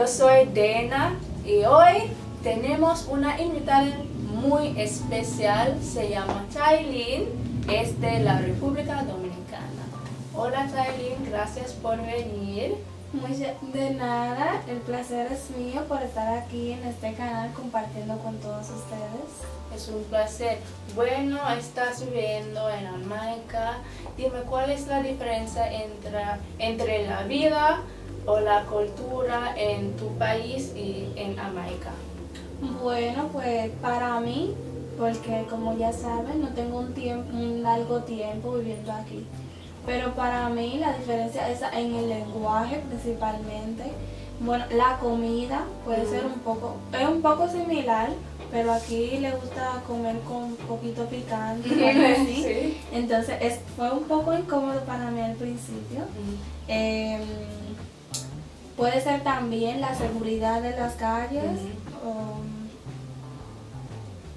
Yo soy Dena y hoy tenemos una invitada muy especial. Se llama Chalin, es de la República Dominicana. Hola Chalin, gracias por venir. De nada, el placer es mío por estar aquí en este canal compartiendo con todos ustedes. Es un placer. Bueno, estás viviendo en Jamaica. Dime, ¿cuál es la diferencia entre la vida o la cultura en tu país y en Jamaica? Bueno, pues para mí, porque como ya saben, no tengo un largo tiempo viviendo aquí. Pero para mí la diferencia es en el lenguaje principalmente. Bueno, la comida puede ser un poco similar, pero aquí le gusta comer con un poquito picante, ¿sí? Sí. Entonces fue un poco incómodo para mí al principio. Puede ser también la seguridad de las calles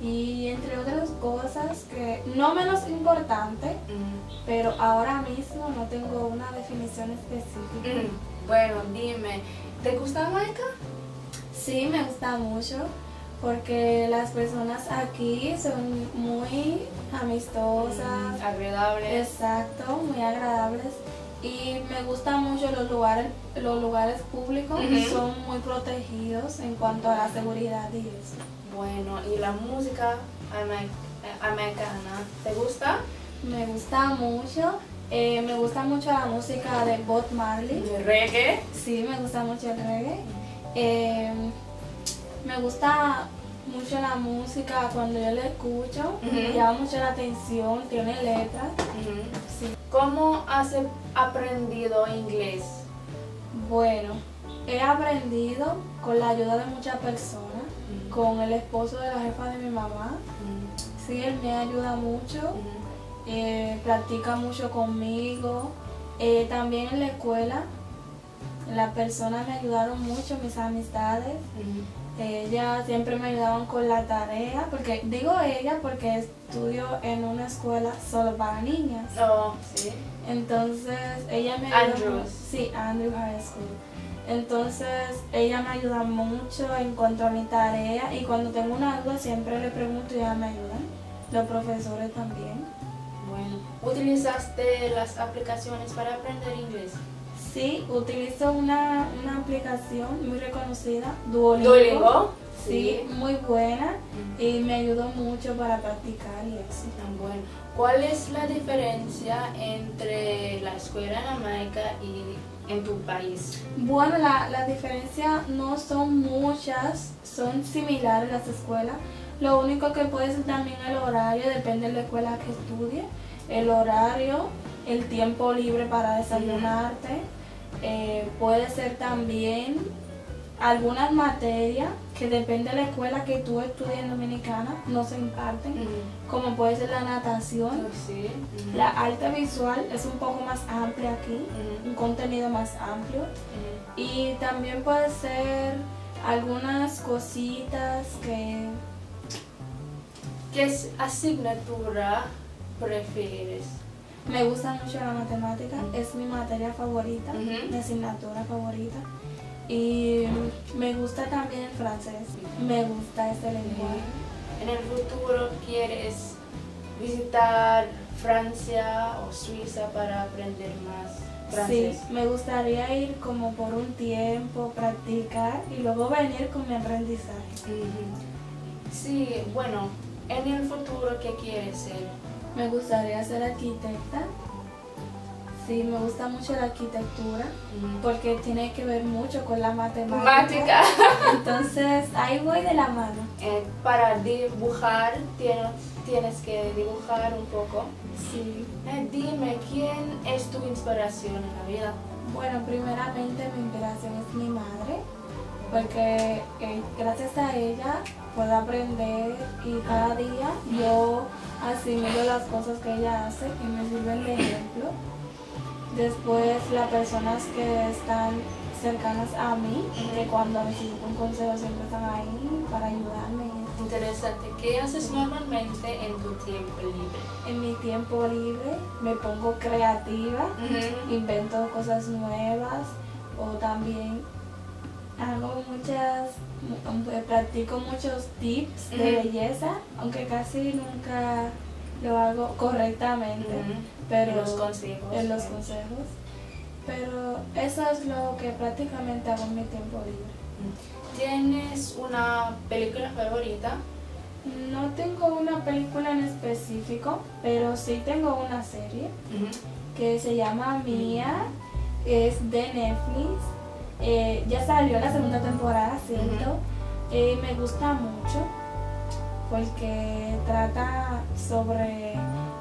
y entre otras cosas que no menos importante, pero ahora mismo no tengo una definición específica. Bueno, dime, ¿te gusta Jamaica? Sí, me gusta mucho porque las personas aquí son muy amistosas, agradables. Exacto, muy agradables. Y me gustan mucho los lugares públicos, que son muy protegidos en cuanto a la seguridad y eso. Bueno, ¿y la música americana te gusta? Me gusta mucho. Me gusta mucho la música de Bob Marley. ¿El reggae? Sí, me gusta mucho el reggae. Me gusta mucho la música cuando yo la escucho, me llama mucho la atención, tiene letras. Sí. ¿Cómo has aprendido inglés? Bueno, he aprendido con la ayuda de muchas personas, con el esposo de la jefa de mi mamá. Sí, él me ayuda mucho, practica mucho conmigo. También en la escuela, las personas me ayudaron mucho, mis amistades. Ellas siempre me ayudaban con la tarea, porque digo ella porque estudio en una escuela solo para niñas. Oh, sí. Entonces ella me ayuda. Sí, Andrew High School. Entonces ella me ayuda mucho en cuanto a mi tarea y cuando tengo una duda siempre le pregunto y ella me ayuda. Los profesores también. Bueno, ¿utilizaste las aplicaciones para aprender inglés? Sí, utilizo una aplicación muy reconocida, Duolingo. Sí, muy buena y me ayudó mucho para practicar y eso. Bueno, ¿cuál es la diferencia entre la escuela en Jamaica y en tu país? Bueno, las diferencias no son muchas, son similares las escuelas. Lo único que puede ser también el horario, depende de la escuela que estudie, el horario, el tiempo libre para desayunarte. Puede ser también algunas materias que depende de la escuela que tú estudies en Dominicana, no se imparten, como puede ser la natación. Sí. La arte visual es un poco más amplia aquí, un contenido más amplio. Y también puede ser algunas cositas que... ¿Qué asignatura prefieres? Me gusta mucho la matemática, es mi materia favorita, mi asignatura favorita. Y me gusta también el francés, me gusta este lenguaje. ¿En el futuro quieres visitar Francia o Suiza para aprender más francés? Sí, me gustaría ir como por un tiempo, practicar y luego venir con mi aprendizaje. Sí, bueno, ¿en el futuro qué quieres ser? Me gustaría ser arquitecta. Sí, me gusta mucho la arquitectura porque tiene que ver mucho con la matemática. Entonces, ahí voy de la mano. Para dibujar, tienes que dibujar un poco. Sí. Dime, ¿quién es tu inspiración en la vida? Bueno, primeramente mi inspiración es mi madre, porque gracias a ella puedo aprender y cada día yo asimilo las cosas que ella hace y me sirven de ejemplo. Después las personas que están cercanas a mí, que cuando necesito un consejo siempre están ahí para ayudarme. Interesante. ¿Qué haces normalmente en tu tiempo libre? En mi tiempo libre me pongo creativa, invento cosas nuevas o también Hago practico muchos tips de belleza, aunque casi nunca lo hago correctamente, pero en los consejos. Pero eso es lo que prácticamente hago en mi tiempo libre. ¿Tienes una película favorita? No tengo una película en específico, pero sí tengo una serie que se llama Mía, es de Netflix. Ya salió la segunda temporada, ¿cierto? Me gusta mucho porque trata sobre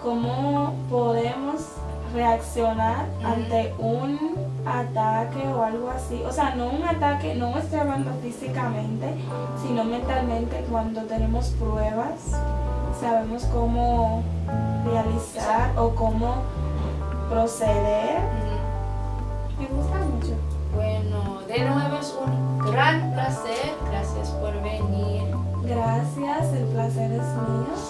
cómo podemos reaccionar ante un ataque o algo así. O sea, no un ataque, no estoy hablando físicamente, sino mentalmente. Cuando tenemos pruebas, sabemos cómo realizar o cómo proceder. Me gusta mucho. Bueno, de nuevo es un gran placer. Gracias por venir. Gracias, el placer es mío.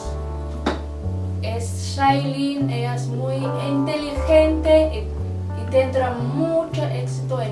Es Chalin, ella es muy inteligente y tendrá mucho éxito en